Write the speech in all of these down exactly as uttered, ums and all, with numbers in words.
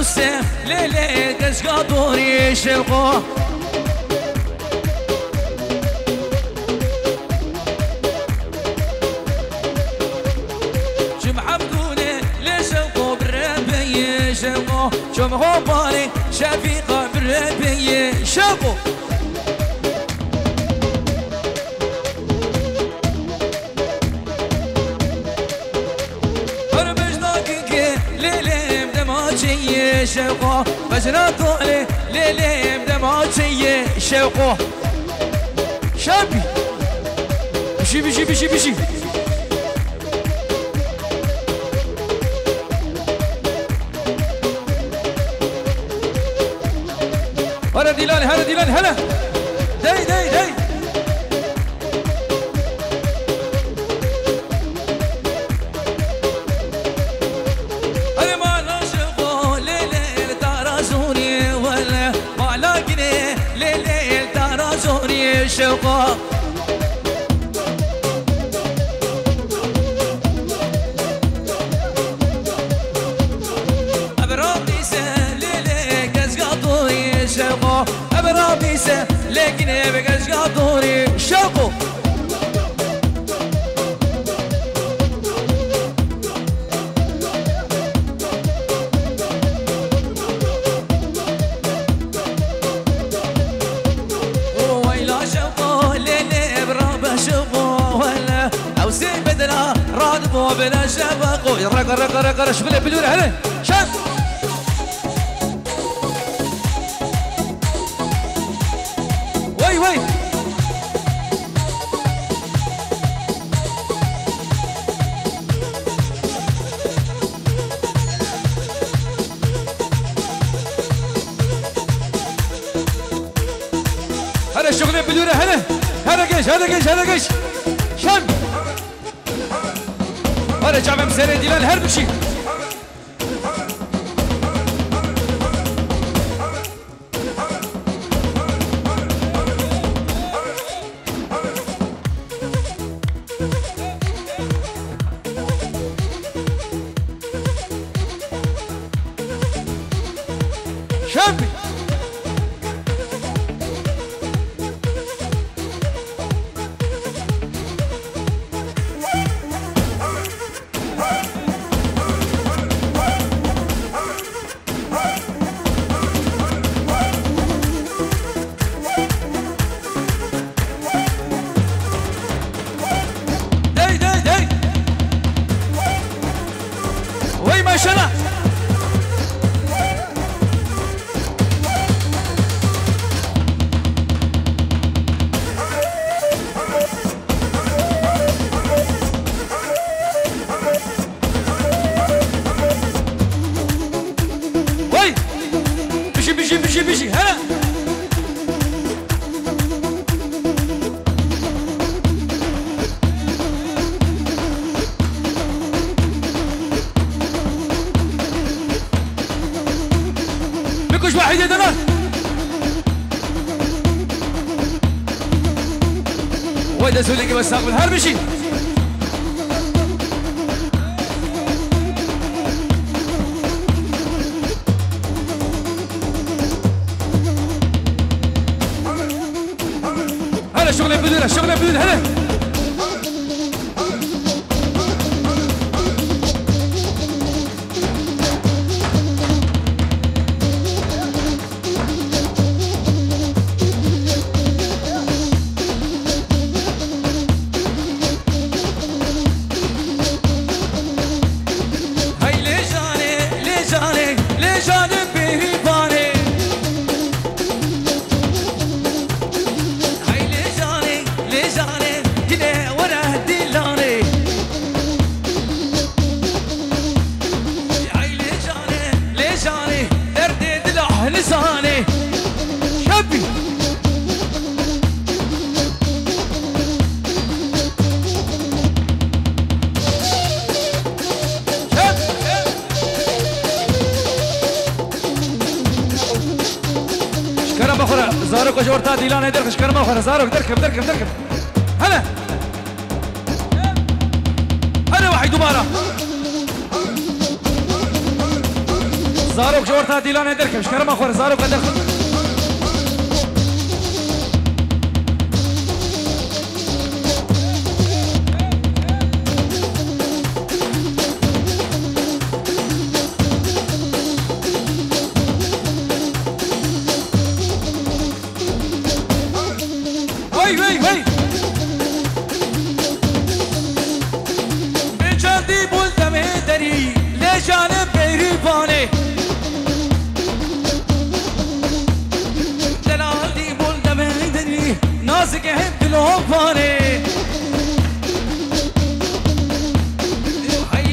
السيف ليلي تشقطون يشلقوه شم عبدوني ليشلقوه بالربي يشلقوه شم غباري شفيقه بالربي يشلقوه شوقه فجنا طولي ليلي بدمعتي شوقه شبي بشي بشي بشي بشي هلا ديلال هلا ديلال هلا داي داي داي شوقه ابرابي سليلي كشقطوري شوقه ابرابي سليلي كشقطوري شوقه بلا شبقو يرق رق رق رش بلا بدون هلا شاف وي وي هلا شغله بدون هلا هلا قش هلا قش هلا قش شم هلا جامع مسيري ديلال هرب شي شبي بيجي بيجي هلا بكوش واحد يا دلال ويدا سوليكي وساق بالهرب بيجي شغله بدون شغله بدون هلا هاي لجاني لجاني لجاني زارك وجورتات ديلان يدرك شكرمه وخر زارك دركب دركب دركب هلا هلا واحد دمارة زارك زارو جورتا ديلان دركم شكرم اخور زارو قد اخذ شعبي مني هاي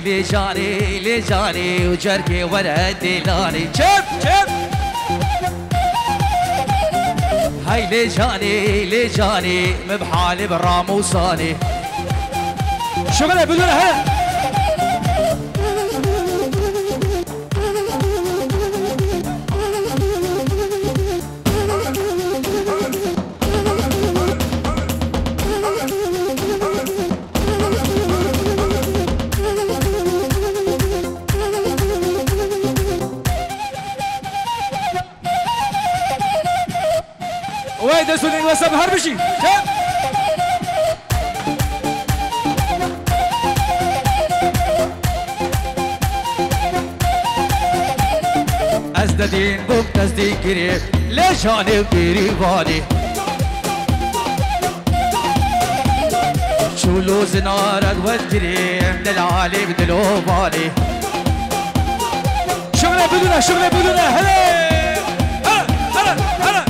لي جاني لي جاني وجركي ورا ديلاني جيب جيب هاي لي جاني لي جاني مبحالي برام وصاني شغله بدون هلا ويدا سودين وسب هربشي أزدادين بوب تصديق كريم ليش هاني بيري باني شو لوز نارك والكريم للعالي بدلو باني شغلة بدونها شغلة بدونها هلا هلا هلا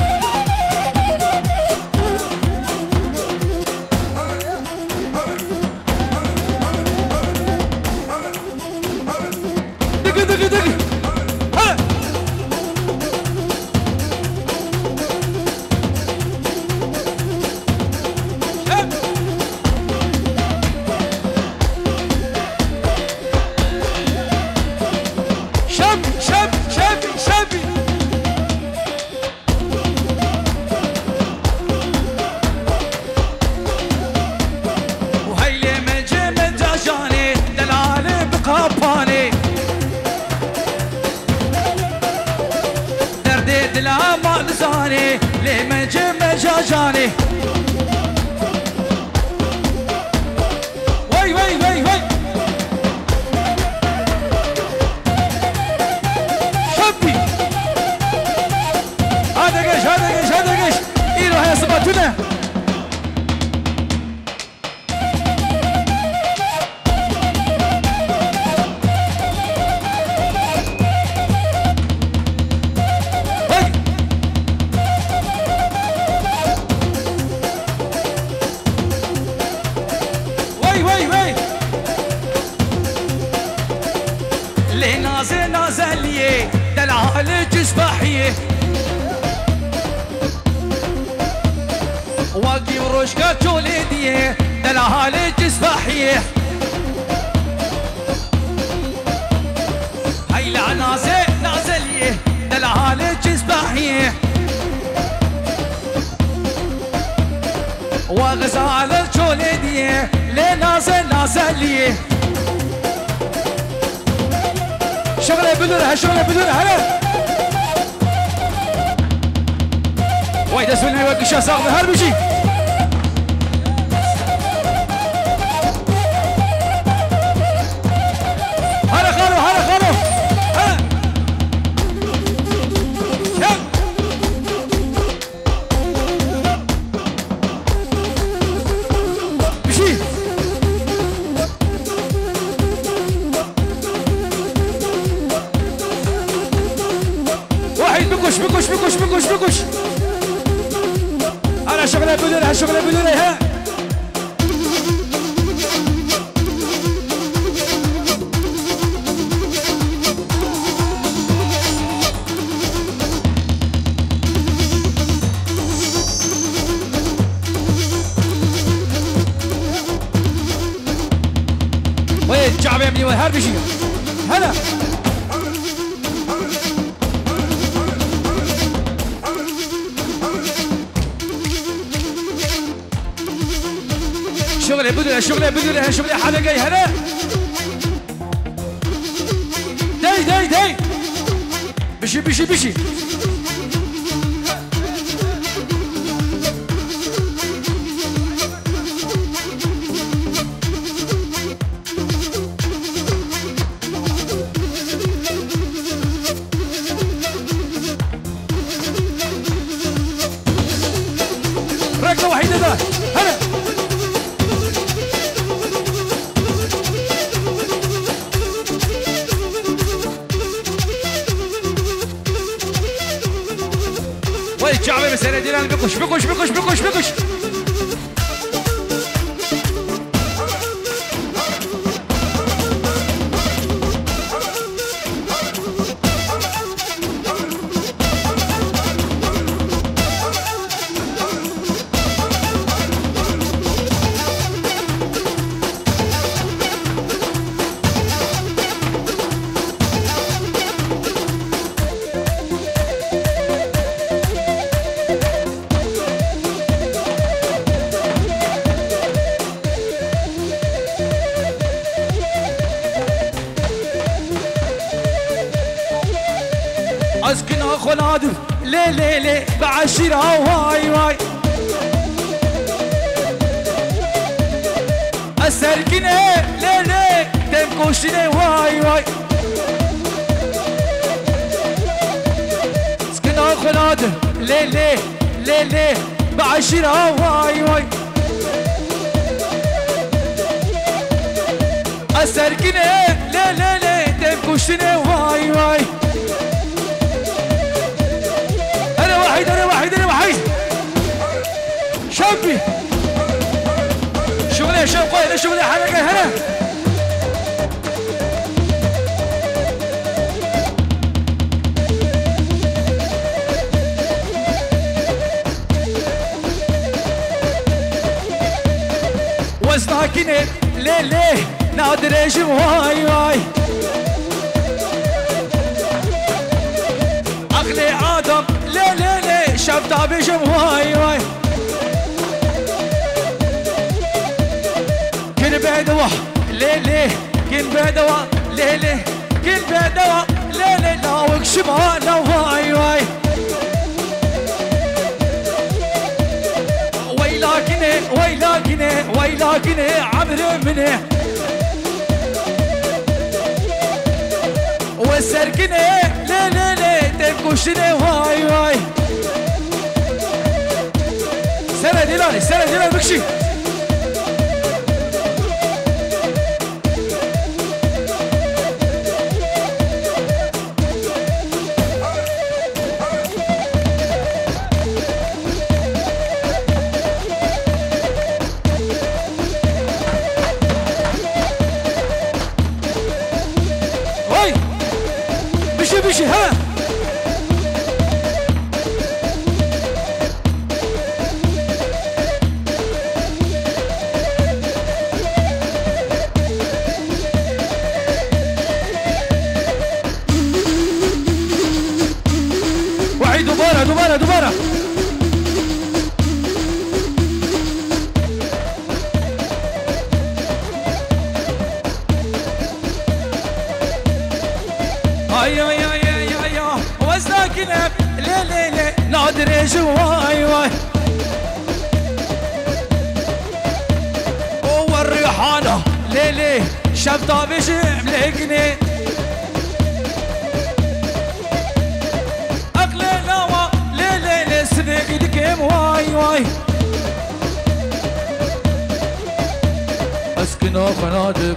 لي لي لي بعشرها واي واي السرقنة لي لي تمكوشنة واي واي سكنها خنادة لي لي لي لي بعشرها واي واي السرقنة لي لي لي تمكوشنة واي واي انا وحيد انا وحيد شبي شوف لي شوقه هنا شوف لي حركه هنا وزنها كنه ليه ليه نادر ايش واي واي اغلى ادم ليه ليه ليه شفتها بجم واي واي كن بهدوء ليه ليه كن بهدوء ليه ليه كن بهدوء ليه ليه لا وكشبها لا واي واي ويلاكنه ويلاكنه ويلاكنه عبر منه والسركنه ليه ليه كوشني واي واي سنة دلالي سنة دلالي بكشي واي بشي بشي ها دوباره دوباره اي اي اي اي وساكنه ليه ليه ليه نادر اجي واي واي والريحانه ليه ليه شفتها بشي ملهقني واي واي اسكن خنادق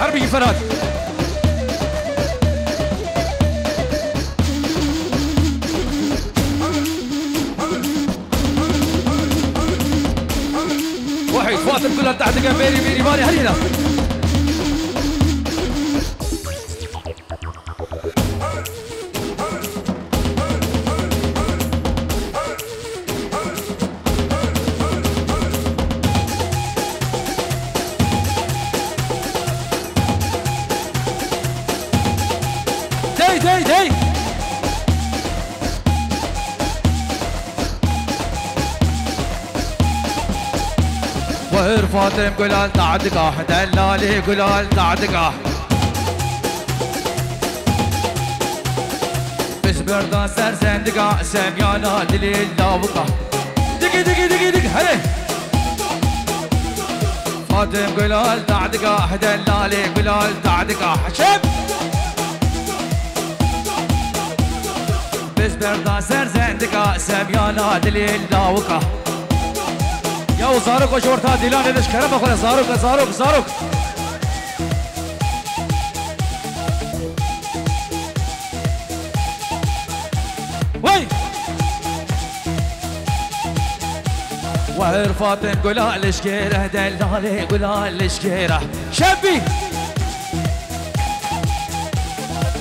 عربي فراد وحي فاطم كلها تحت بيري بيري ماري هلينا داي داي وهر فاطم قلال تعدقاح دلالي قلال تعدقاح بس بردا سر زندقاح سميانا دليل لاوقاح دقي دقي دقي دقي هلي فاطم قلال تعدقاح دلالي قلال تعدقاح شب بردا سر زندقه سميانا دليل لاوكه يا وزارك وشورتها ديلان ادش كرم اخونا زاروك زاروك زاروك وي وهر فاطم قلال لشكيره دلالي قلال لشكيره شبي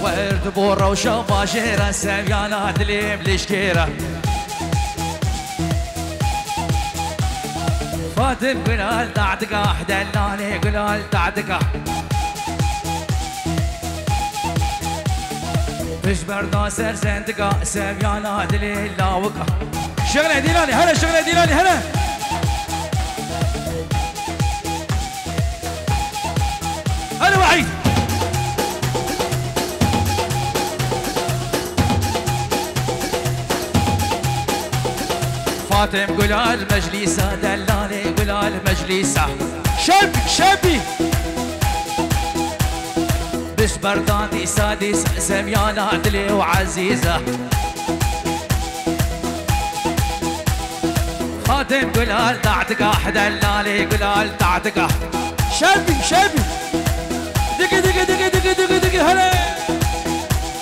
وارد بوره وشوفه شيره سميانه دليل لشكيره الكاتب قلال تعتقح دلالي قلال تعتقح مش برضه سر سنتقا سبيانا دليل لا وقع شغله دلالي هلا شغله دلالي هلا هلا وعيد فاطم قلال مجلسه دلالي قلال مجلسه شبي شبي بش برداني سادس زميانة عدلي وعزيزة خادم قلال تعتقح دلالي قلال تعتقح شبي شبي دقي دقي دقي دقي دقي دقي هلا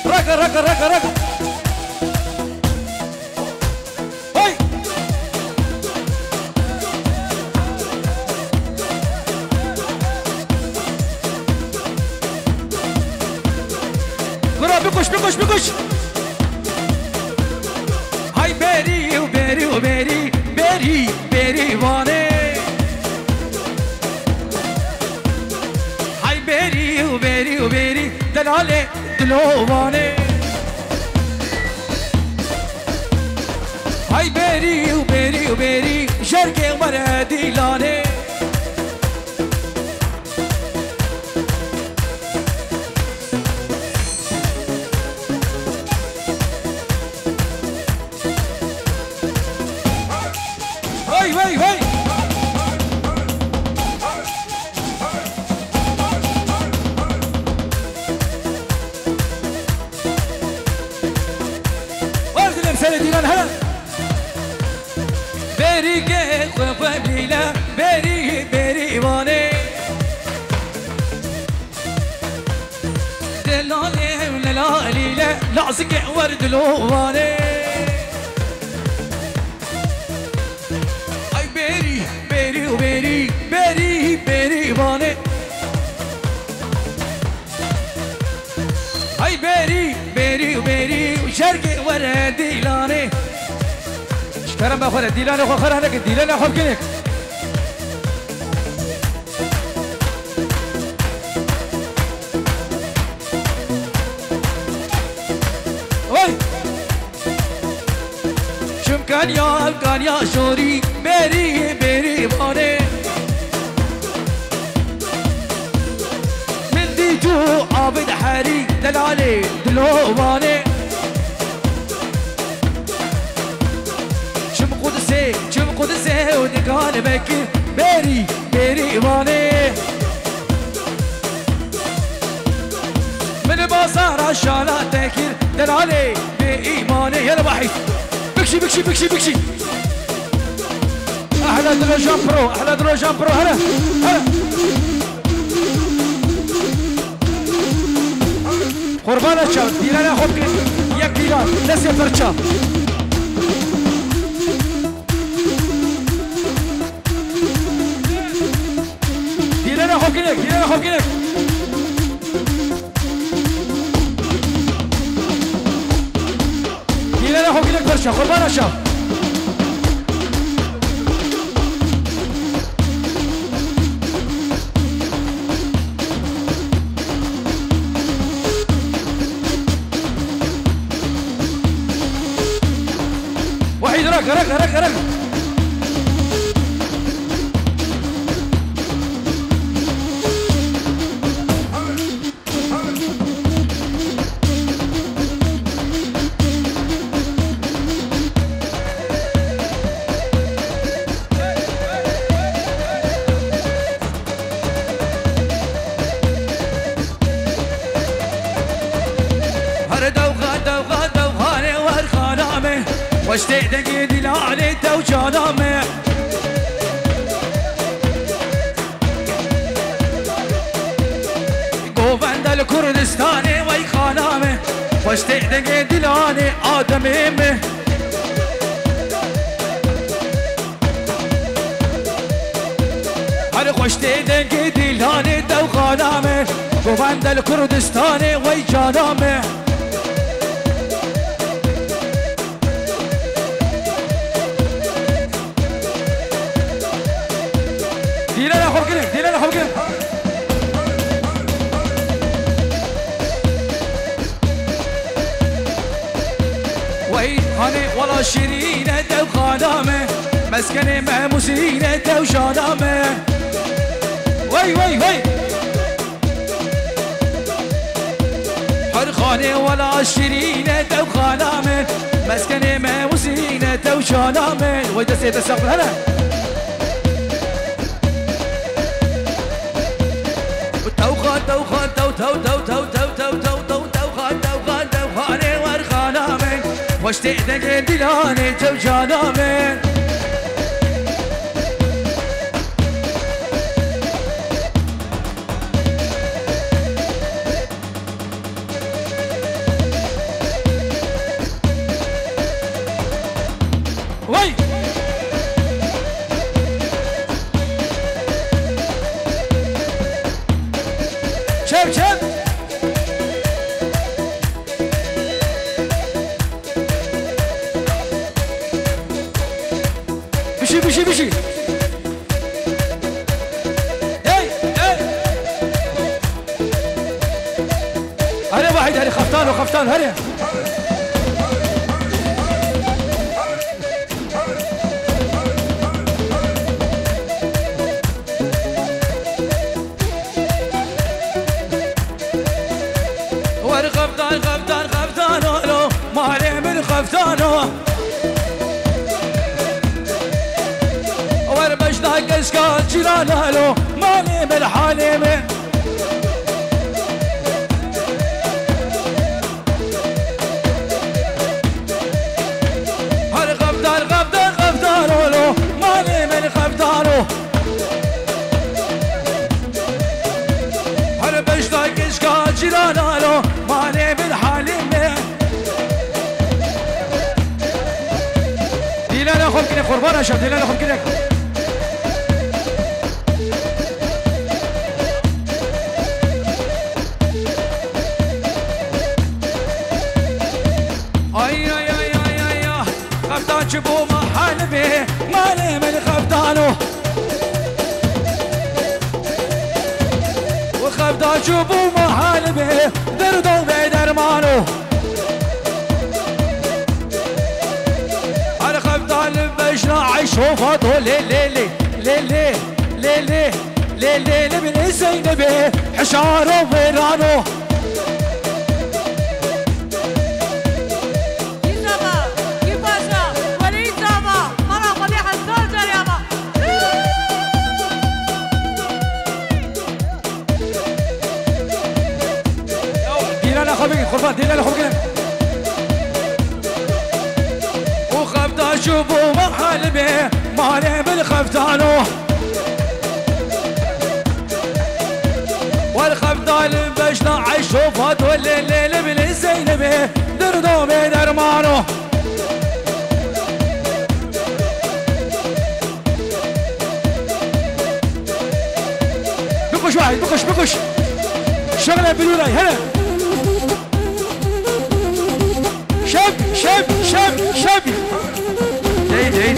ركا ركا ركا ركا بكش بكش بكش هاي بيري وبيري وبيري بيري بيري واني هاي بيري وبيري وبيري دلالي دلو واني هاي بيري وبيري وبيري شرقي وردي لاني لعزك ورد لواني اي بيري بيري وبيري بيري بيري واني اي بيري بيري وبيري وشرقي ورد ديلاني شكرم بخور ديلاني وخور هناك ديلاني وخور كنك كانيا كانيا شوري بيري بيري واني من ديجو عابد حري دلالي دلو واني شم قدسي شم قدسي ونقال بكي بيري بيري واني من بازار الشارع تاكل دلالي بإيماني يلا وحيد بكشي بكشي بكشي بكشي احلى دروجان برو احلى دروجان برو هلا هلا قربان الشاب ديلانا خوب كريم ياك ديلان لسه فرشا ديلانا خوب كريم ديلانا خوب كريم برشا قربان الشام وحيد ركا ركا ركا ركا واشتاق دقي دلالي توجانامي جوفند الكردستاني ويخانامي واشتاق دقي دلالي آدميمي هل واشتاق دقي دلالي توغانامي جوفند الكردستاني ويجانامي والله شرينته وخدامه مسكنه مهموسينته وشادامه. وي وي وي حرخانه والله شرينته وخدامه مسكنه مهموسينته وشادامه. وجسيت السقف هلا توخان توخان تو تو تو تو تو تو تو توخان توخان توخانه وارخانامه واشتقت لك دلاني تو جانامه. هلا غبطان غبطان غبطان لو ما عليه من خفتانه وربشتاق اشكال جيرانه لو ما عليه من حاليمه. قربانه شد دليل خم كده اي يا يا يا يا غبطان جبو محلبي مالي من غبطانه وغبطان جبو محلبي دردو بدرمانه. شوفاته ليلي ليلي ليلي ليلي من الزينبي حشاره وفيرانه. شوفوا محلبي مالي بالخفتانه والخفتان بشنا عشوفها تولي الليل من الزينبي دردو من ارمانه. بقش واحد بقش بقش شغله بدوراي هلا شب شب شب شب داي داي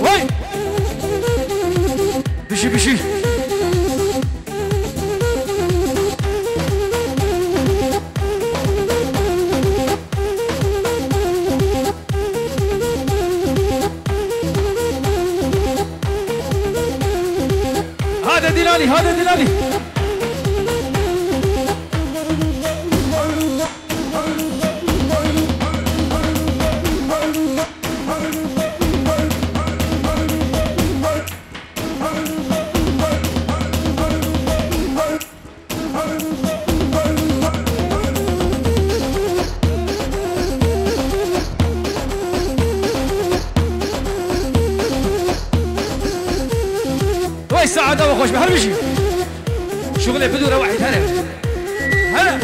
وي بشي بشي هذا دلالي سعادة وخوش بحر بشي شغله بدوره واحد هلا هلا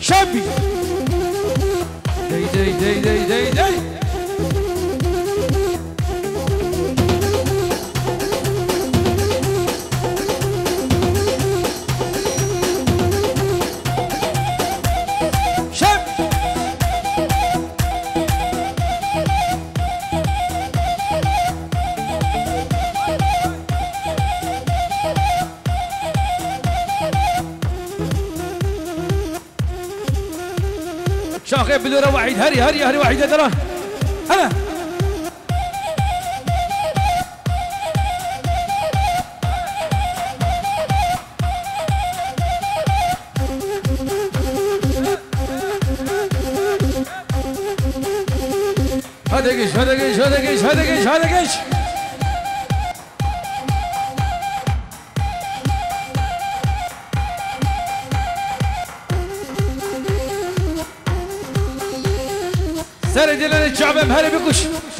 شبي داي داي داي داي داي داي شاخي بلورة وحيد. هري هري هري وحيد ترى أنا هدقش هدقش هدقش هدقش هدقش سري دليل الشعب مهري بكش.